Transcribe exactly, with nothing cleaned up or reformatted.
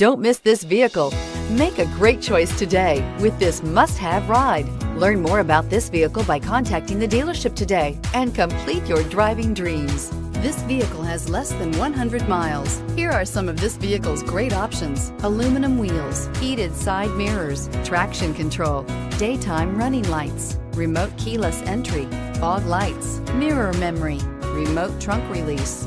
Don't miss this vehicle. Make a great choice today with this must-have ride. Learn more about this vehicle by contacting the dealership today and complete your driving dreams. This vehicle has less than one hundred miles. Here are some of this vehicle's great options: aluminum wheels, heated side mirrors, traction control, daytime running lights, remote keyless entry, fog lights, mirror memory, remote trunk release,